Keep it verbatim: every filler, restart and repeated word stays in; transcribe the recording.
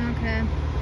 Okay.